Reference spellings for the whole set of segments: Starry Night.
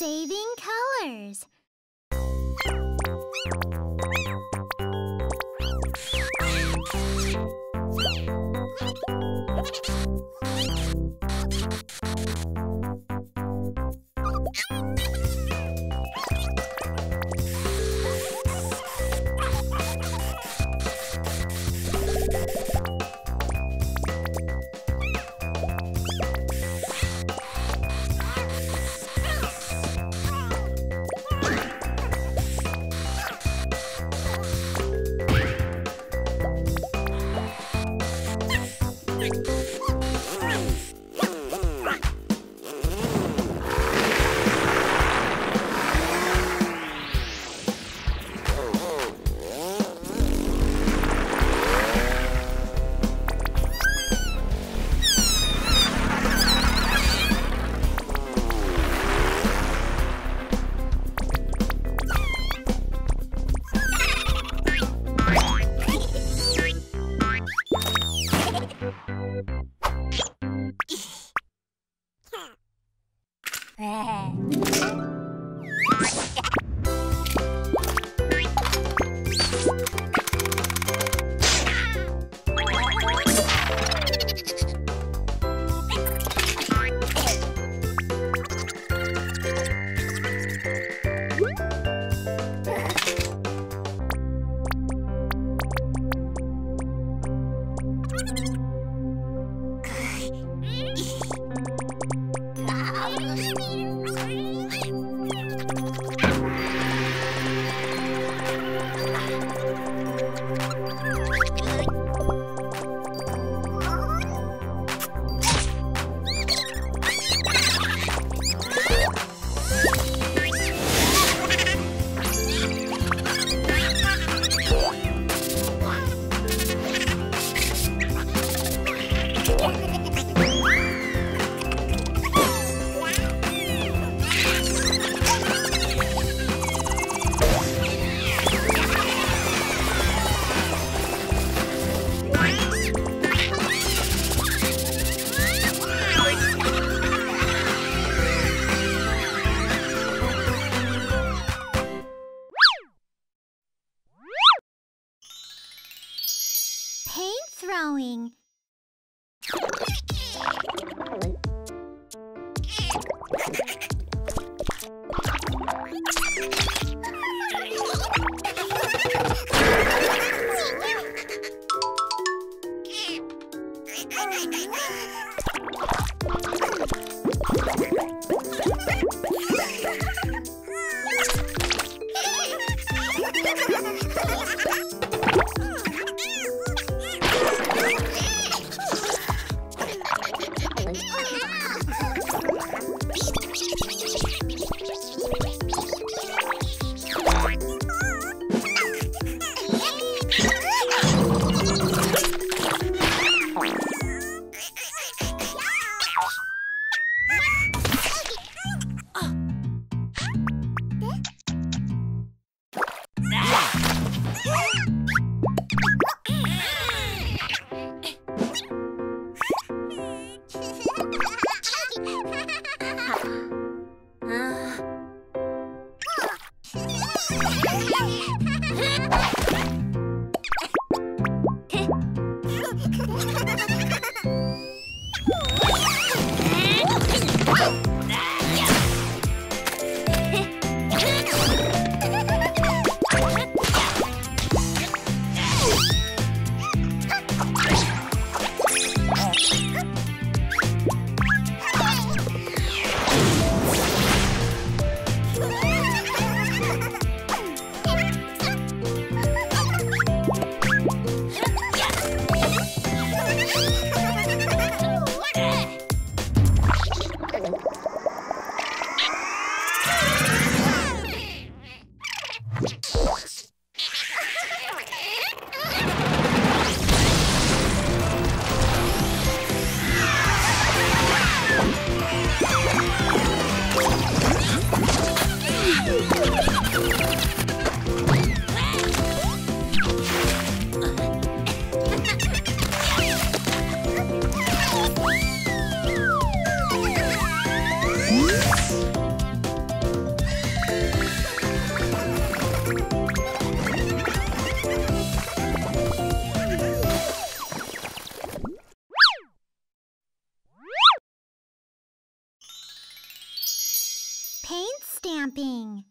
Saving colors. Throwing. stamping.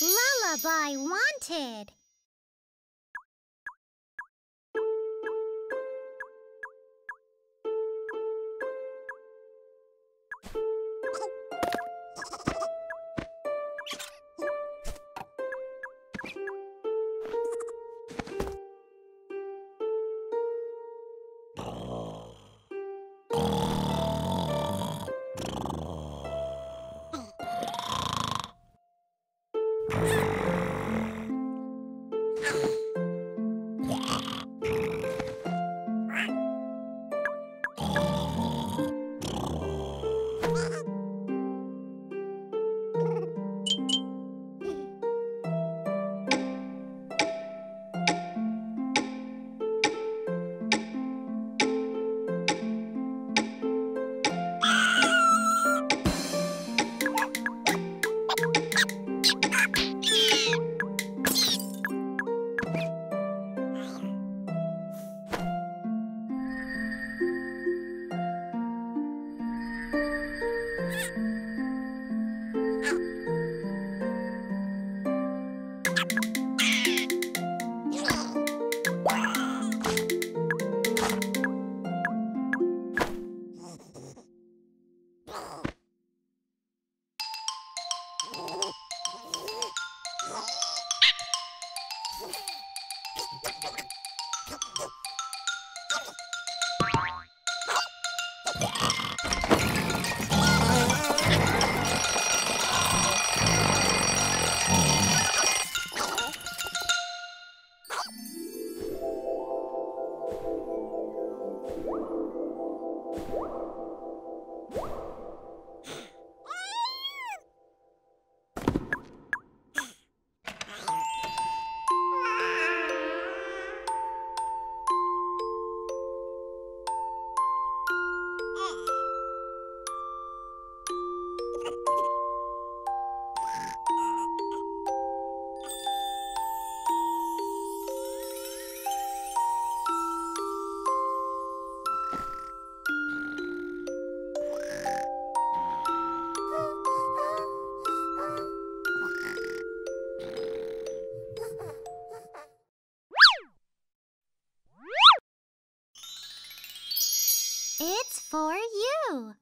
Lullaby wanted. It's for you.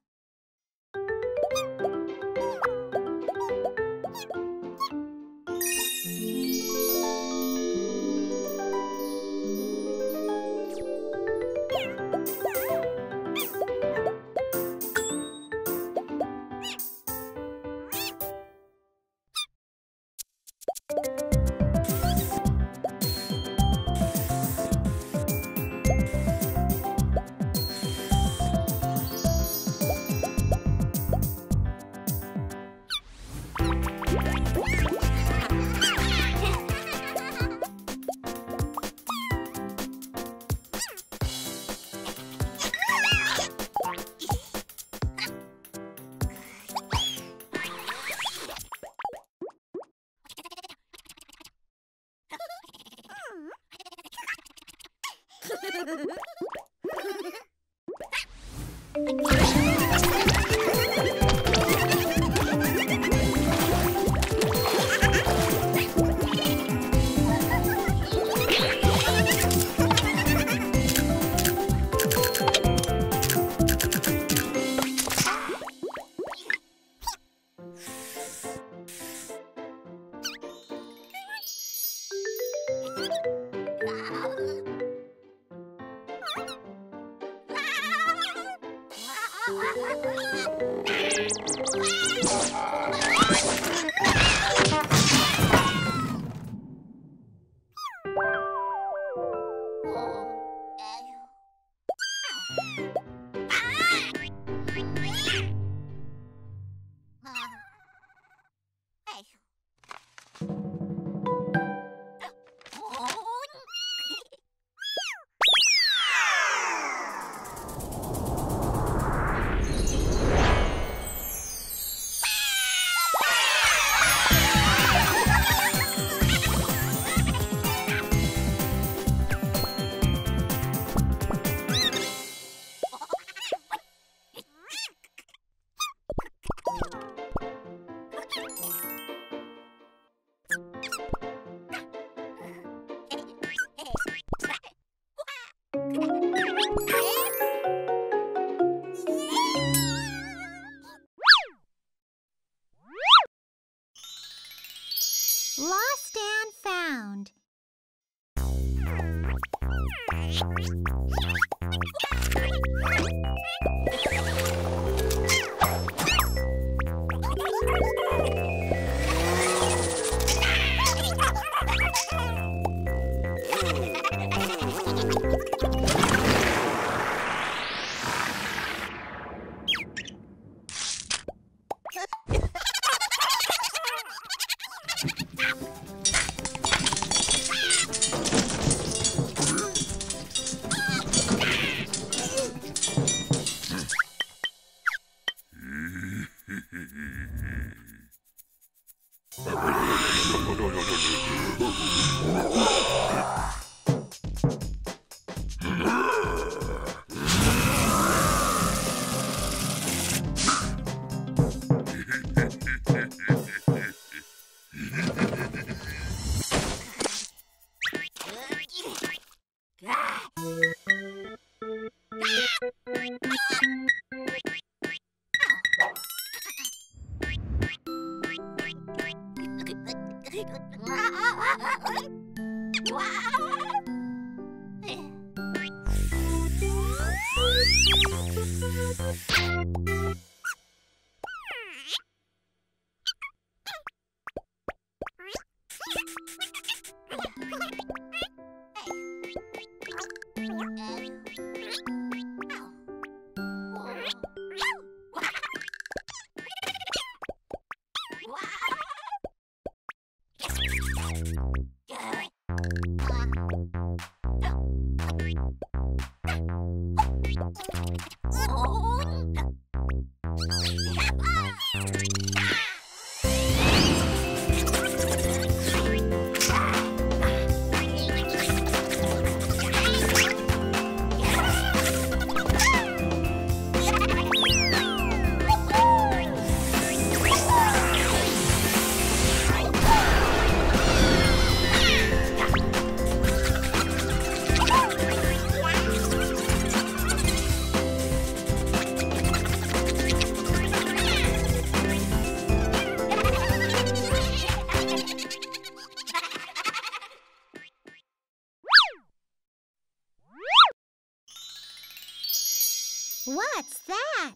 What's that?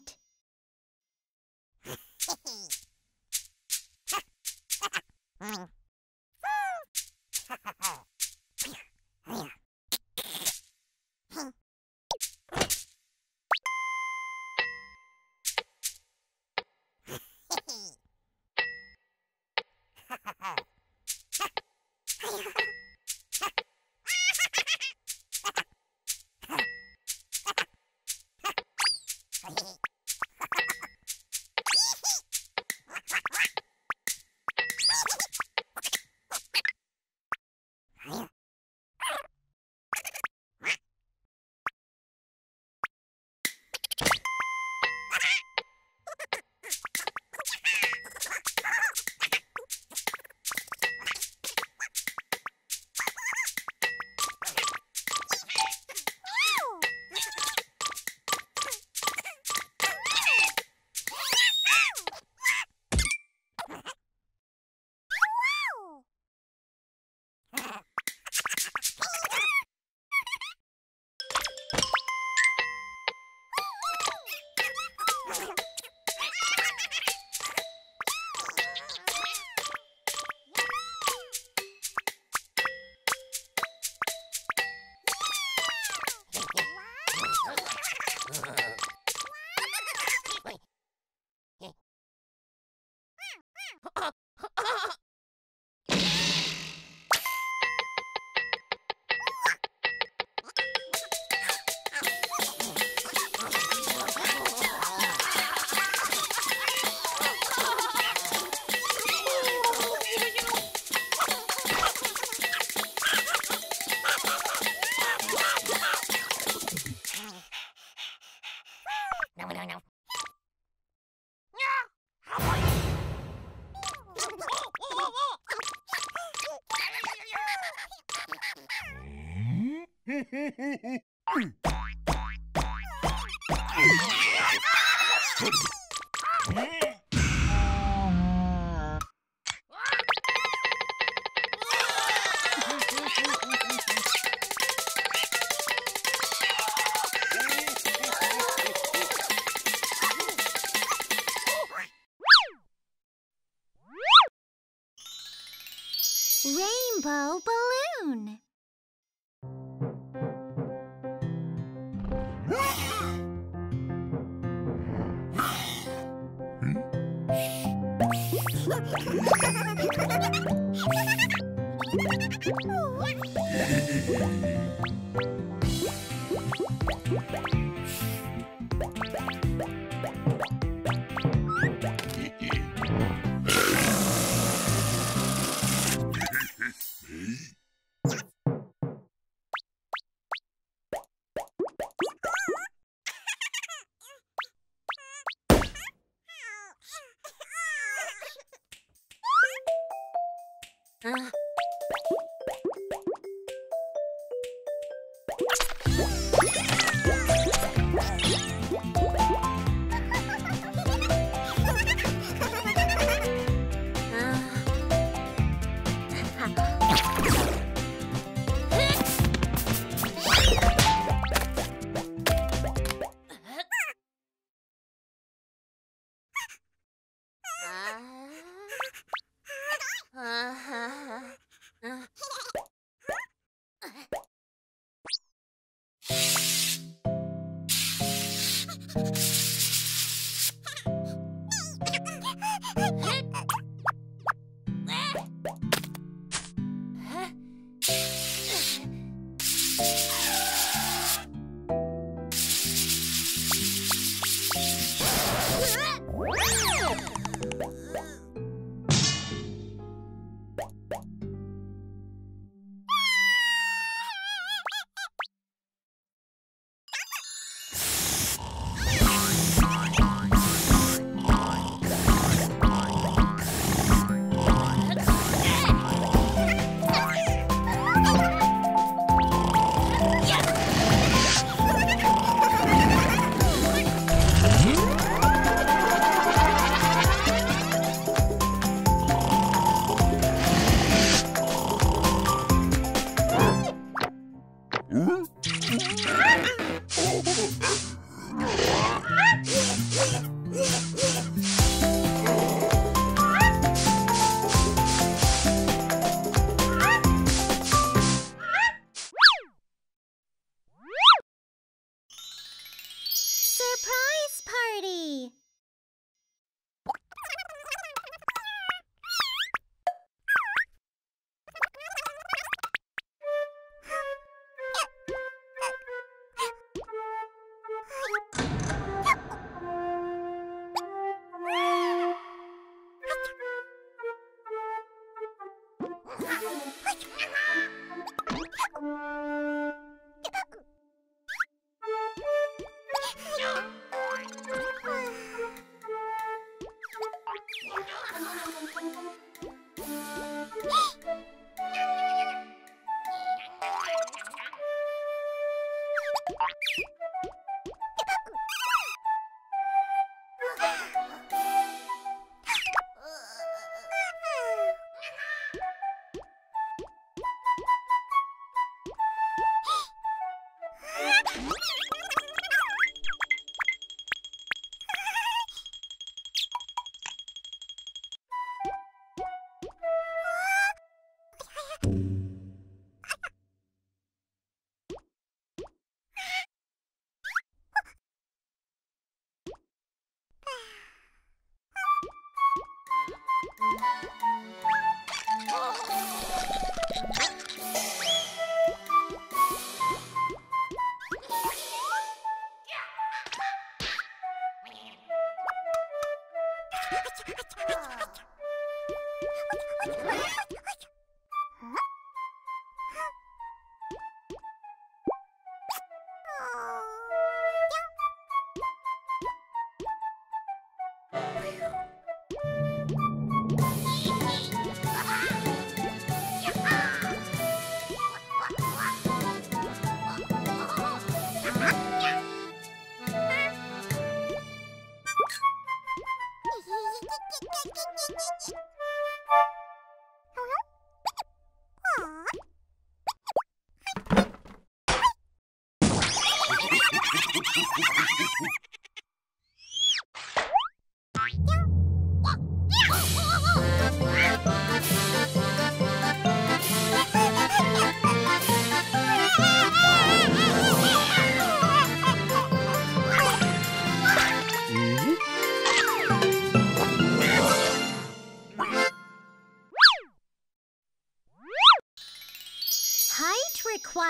rainbow balloon.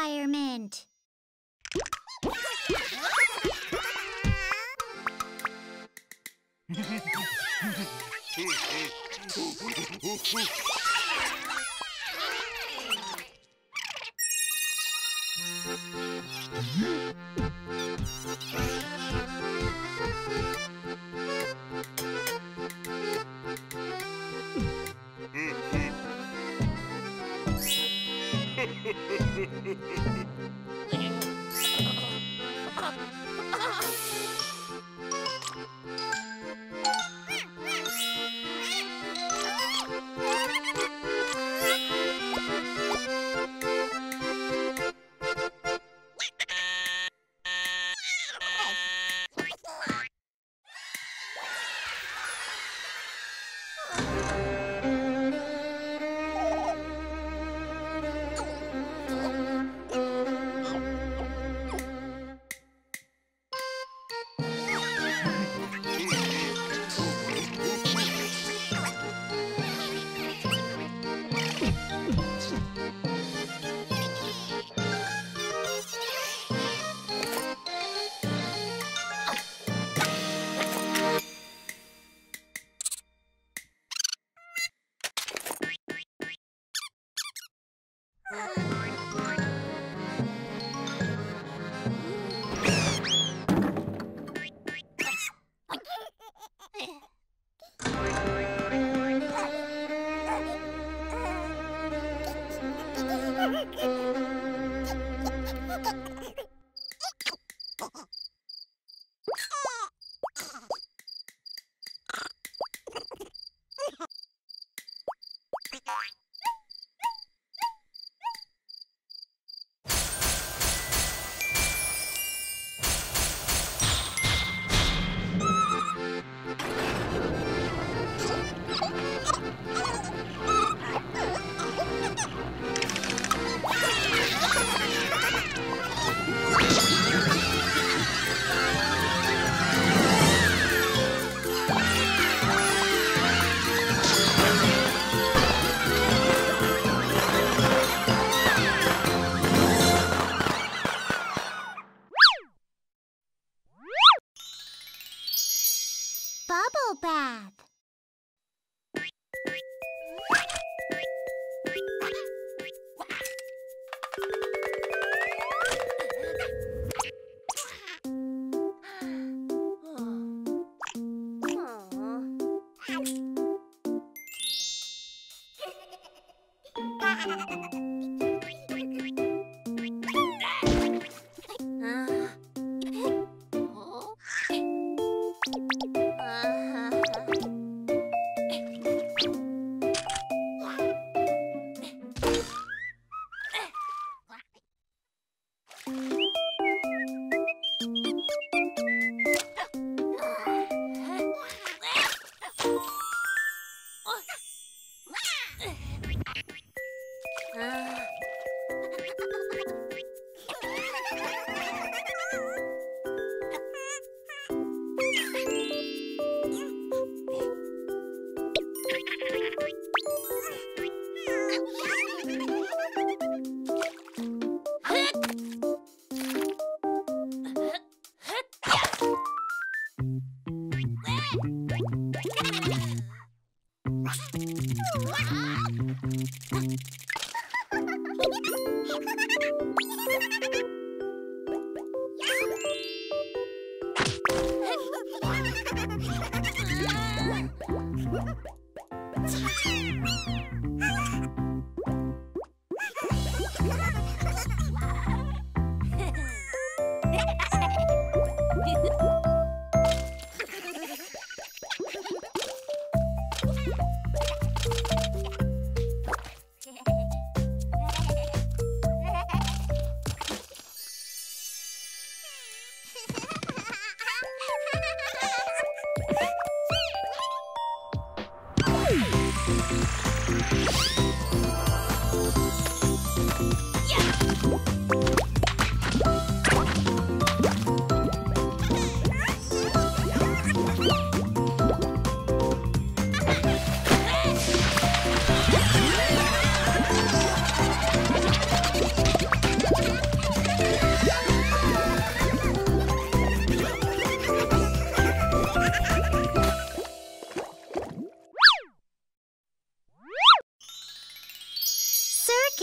requirement.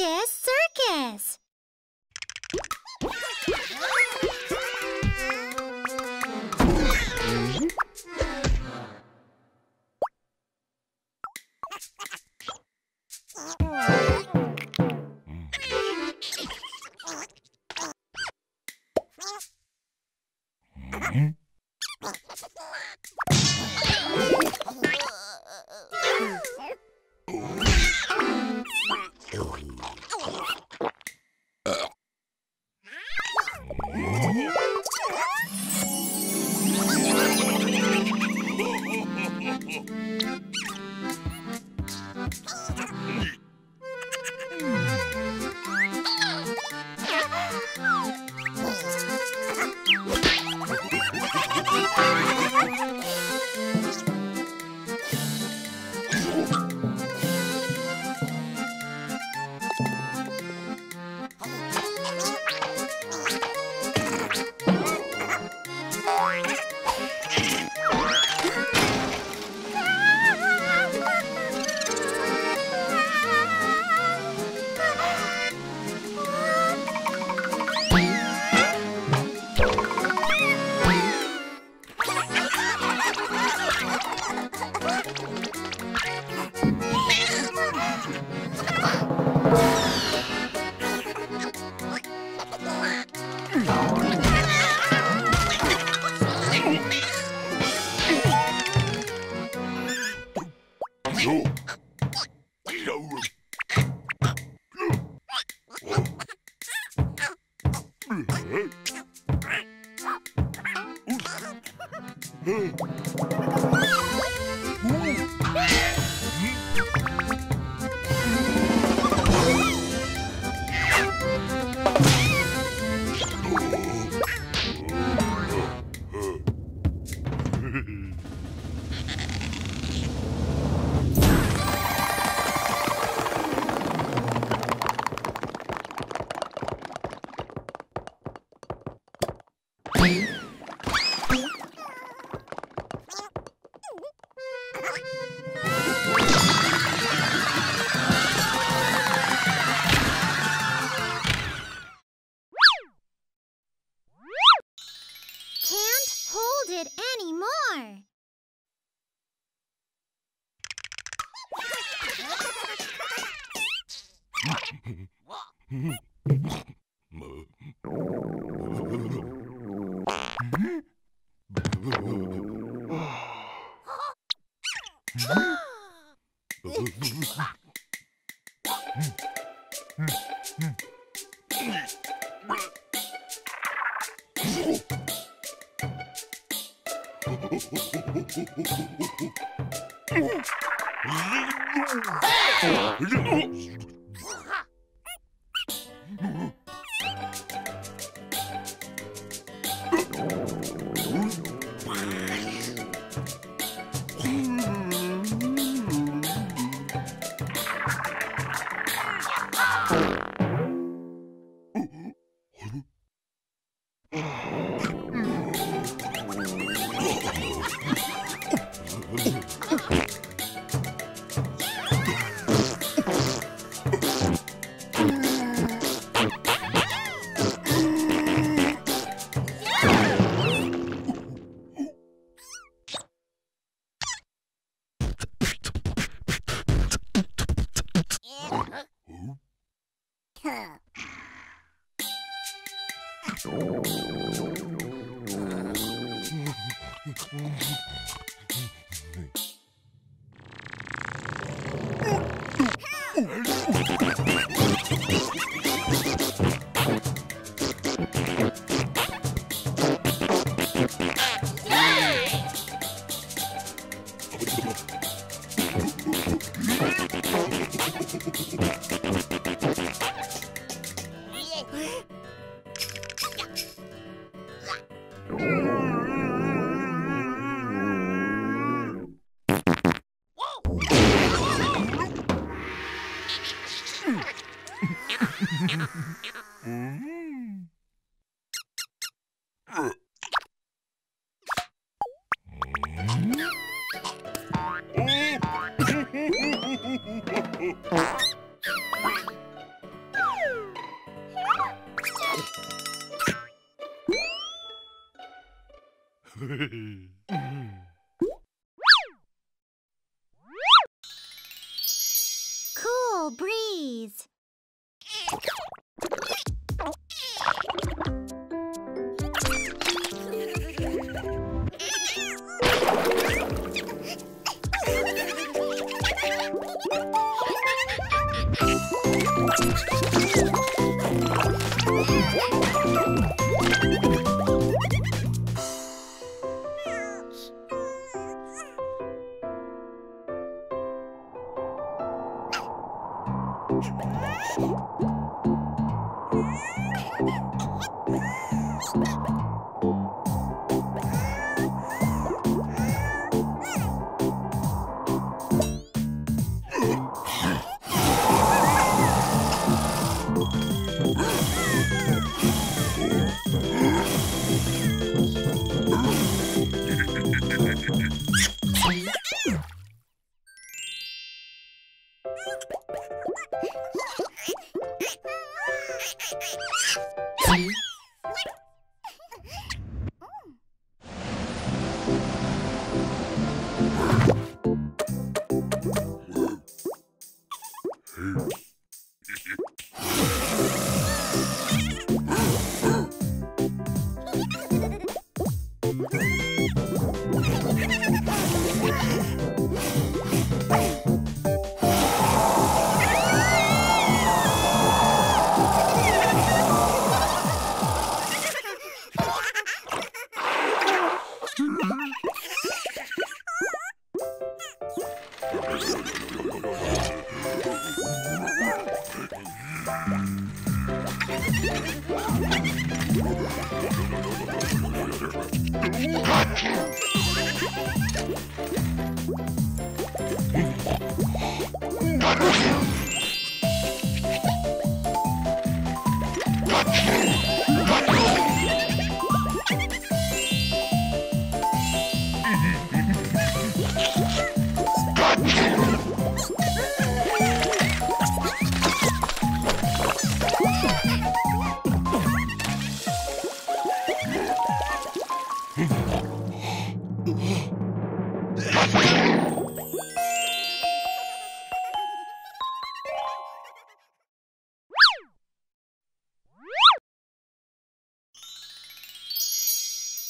circus, circus. Cool breeze.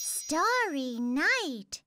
Starry Night.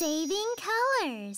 Saving colors.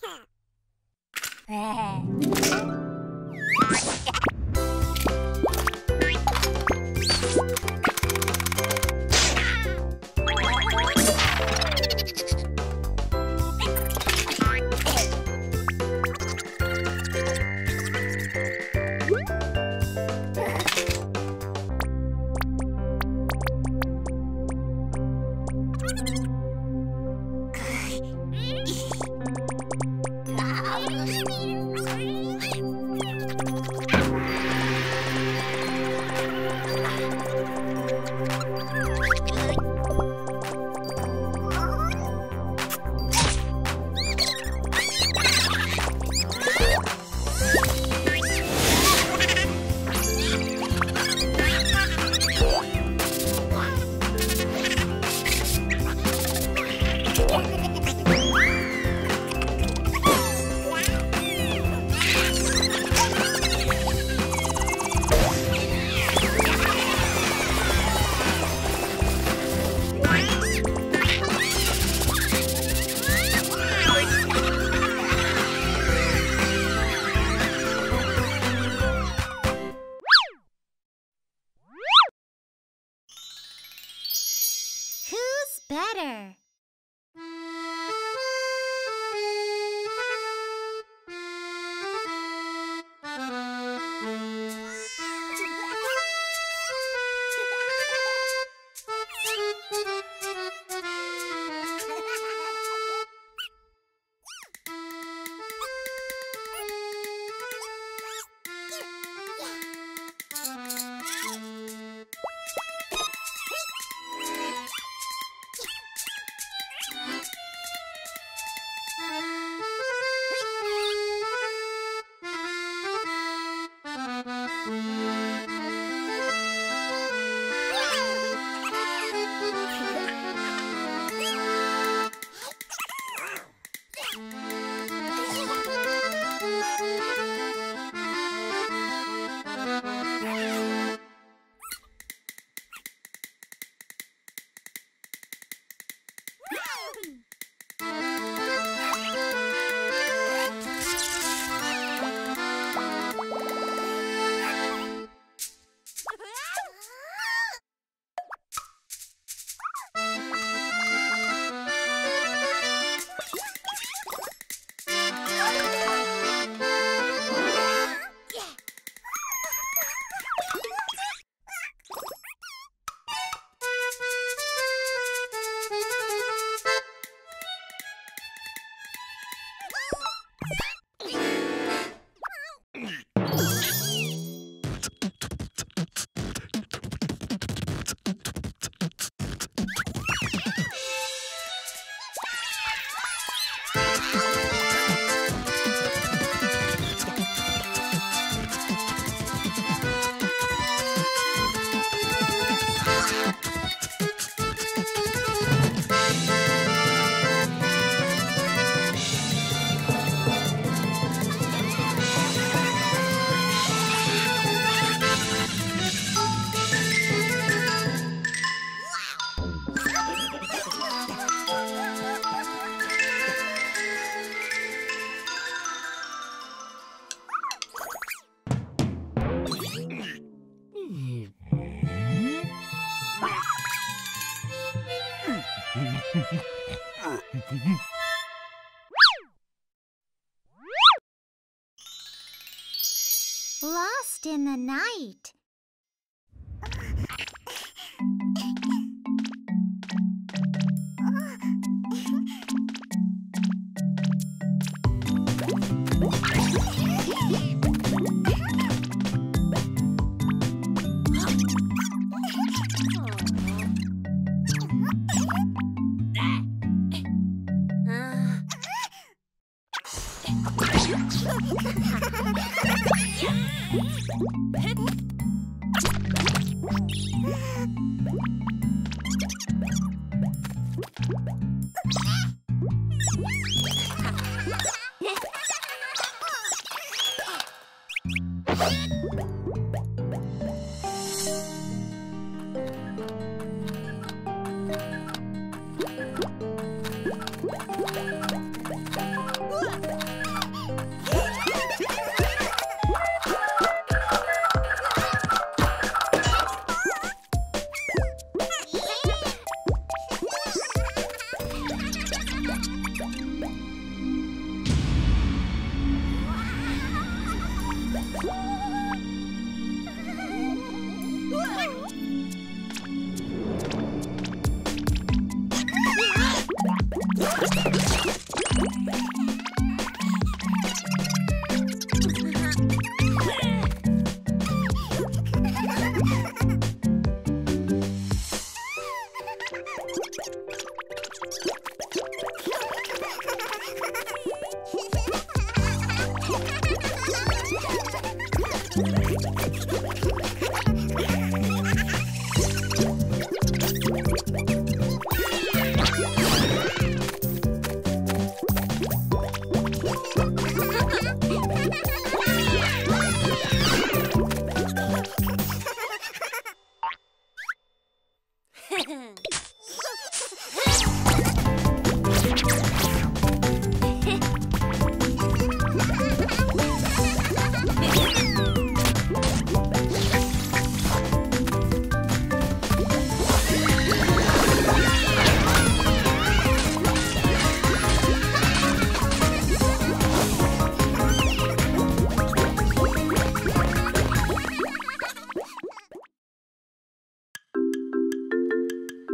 Sorry. lost in the night.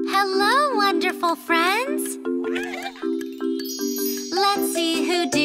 Hello, wonderful friends! Let's see who